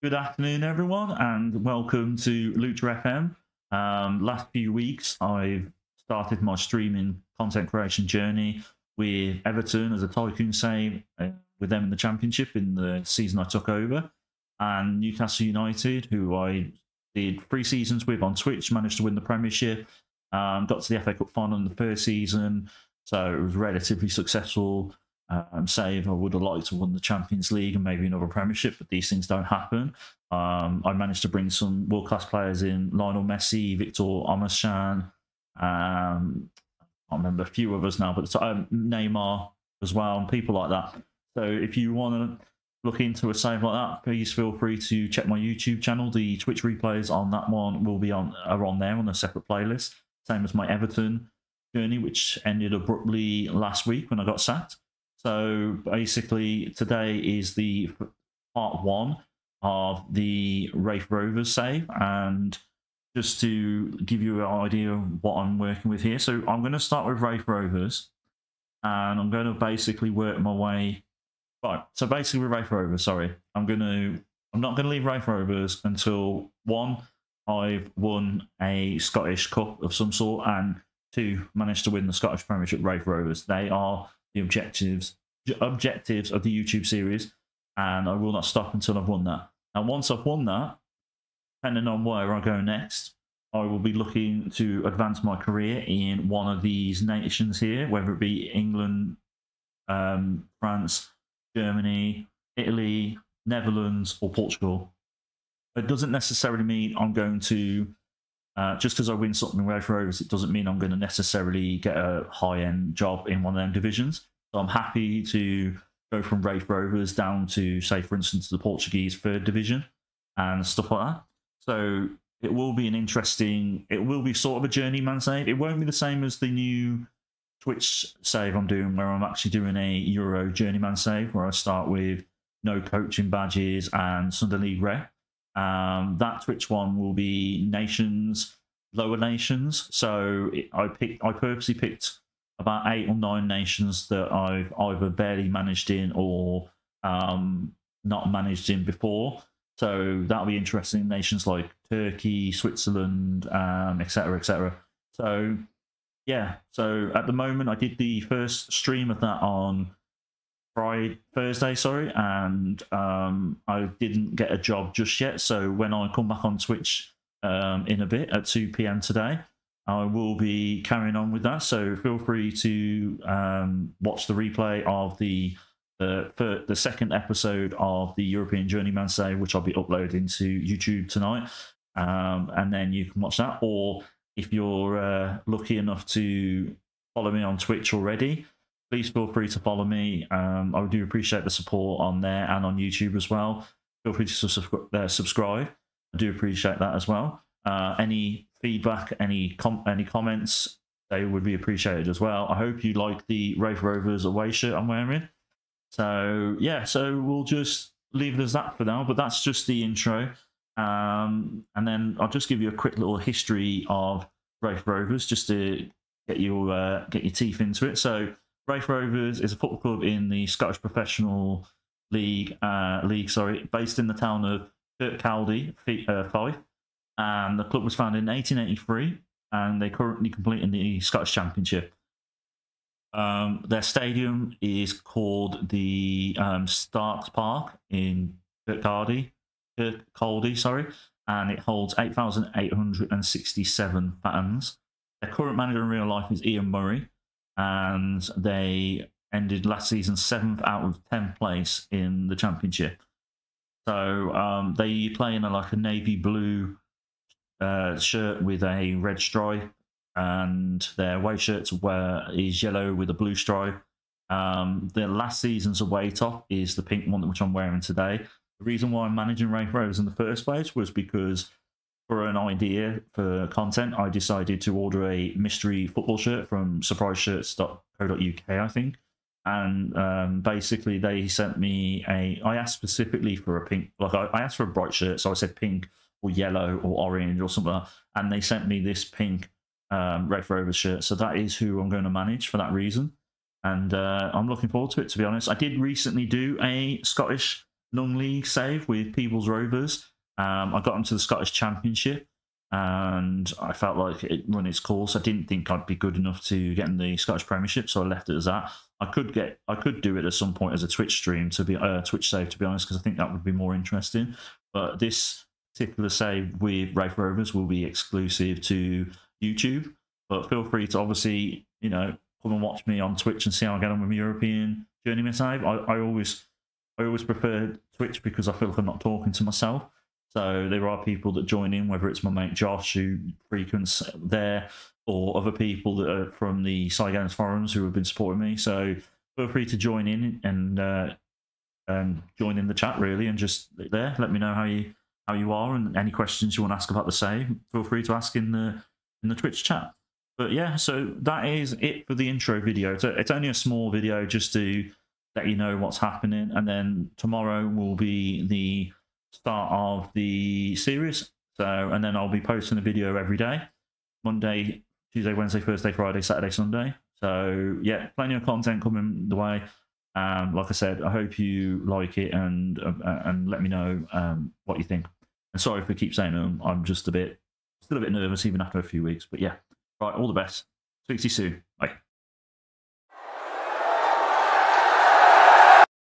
Good afternoon, everyone, and welcome to Lucha FM. Last few weeks, I've started my streaming content creation journey with Everton as a tycoon save with them in the Championship in the season I took over, and Newcastle United, who I did 3 seasons with on Twitch, managed to win the Premiership, got to the FA Cup final in the first season, so it was a relatively successful save. I would have liked to win the Champions League and maybe another Premiership, but these things don't happen. I managed to bring some world-class players in: Lionel Messi, Victor Amershan, I remember a few of us now, but Neymar as well, and people like that. So if you want to look into a save like that, please feel free to check my YouTube channel. The Twitch replays on that one will be on there on a separate playlist, same as my Everton journey, which ended abruptly last week when I got sacked. So basically, today is the part 1 of the Raith Rovers save, and just to give you an idea of what I'm working with here. So I'm going to start with Raith Rovers, and I'm going to basically work my way. Right, so basically with Raith Rovers, sorry, I'm not going to leave Raith Rovers until 1, I've won a Scottish Cup of some sort, and 2, managed to win the Scottish Premiership. Raith Rovers, they are the objectives of the YouTube series, and I will not stop until I've won that. And once I've won that, depending on where I go next, I will be looking to advance my career in one of these nations here, whether it be England, France, Germany, Italy, Netherlands, or Portugal. It doesn't necessarily mean I'm going to just because I win something with Raith Rovers, it doesn't mean I'm going to necessarily get a high-end job in one of them divisions. So I'm happy to go from Raith Rovers down to, say, for instance, the Portuguese 3rd division and stuff like that. So it will be an interesting, it will be sort of a journeyman save. It won't be the same as the new Twitch save I'm doing, where I'm actually doing a Euro journeyman save, where I start with no coaching badges and Sunday League Rep. That Twitch one will be nations, lower nations. So I purposely picked about 8 or 9 nations that I've either barely managed in or not managed in before. So that'll be interesting. Nations like Turkey, Switzerland, etc., etc. So yeah. So at the moment, I did the first stream of that on Thursday, sorry, and I didn't get a job just yet. So when I come back on Twitch in a bit at 2 PM today, I will be carrying on with that. So feel free to watch the replay of the 2nd episode of the European Journeyman Save, which I'll be uploading to YouTube tonight, and then you can watch that. Or if you're lucky enough to follow me on Twitch already, please feel free to follow me. I do appreciate the support on there and on YouTube as well. Feel free to subscribe. I do appreciate that as well. Any feedback, any comments, they would be appreciated as well. I hope you like the Raith Rovers away shirt I'm wearing. So yeah, so we'll just leave it as that for now. But that's just the intro, and then I'll just give you a quick little history of Raith Rovers just to get your teeth into it. So Raith Rovers is a football club in the Scottish Professional League, based in the town of Kirkcaldy, Fife, and the club was founded in 1883, and they currently compete in the Scottish Championship. Their stadium is called the Starks Park in Kirkcaldy, and it holds 8,867 fans. Their current manager in real life is Ian Murray, and they ended last season 7th out of 10th place in the Championship. So they play in a navy blue shirt with a red stripe, and their away shirts is yellow with a blue stripe. Their last season's away top is the pink one, which I'm wearing today. The reason why I'm managing Raith Rovers in the first place was because, for an idea for content, I decided to order a mystery football shirt from SurpriseShirts.co.uk, I think. And basically, they sent me I asked specifically for a pink, I asked for a bright shirt, so I said pink or yellow or orange or something like that. And they sent me this pink Raith Rovers shirt. So that is who I'm going to manage for that reason. And I'm looking forward to it, to be honest. I did recently do a Scottish non-league save with Peebles Rovers. I got into the Scottish Championship and I felt like it run its course. I didn't think I'd be good enough to get in the Scottish Premiership, so I left it as that. I could do it at some point as a Twitch stream, to be Twitch save, to be honest, because I think that would be more interesting. But this particular save with Raith Rovers will be exclusive to YouTube. But feel free to obviously, you know, come and watch me on Twitch and see how I get on with my European journeyman save. I always prefer Twitch because I feel like I'm not talking to myself. So there are people that join in, whether it's my mate Josh who frequents there, or other people that are from the Cygans forums who have been supporting me. So feel free to join in and join in the chat really, and just there let me know how you are, and any questions you want to ask about the same, feel free to ask in the Twitch chat. But yeah, so that is it for the intro video. So it's only a small video just to let you know what's happening, and then tomorrow will be the start of the series. So, and then I'll be posting a video every day: Monday, Tuesday, Wednesday, Thursday, Friday, Saturday, Sunday. So yeah, plenty of content coming the way. Like I said, I hope you like it, and let me know what you think. And sorry if I keep saying I'm just still a bit nervous even after a few weeks. But yeah, right, all the best. Speak to you soon. Bye.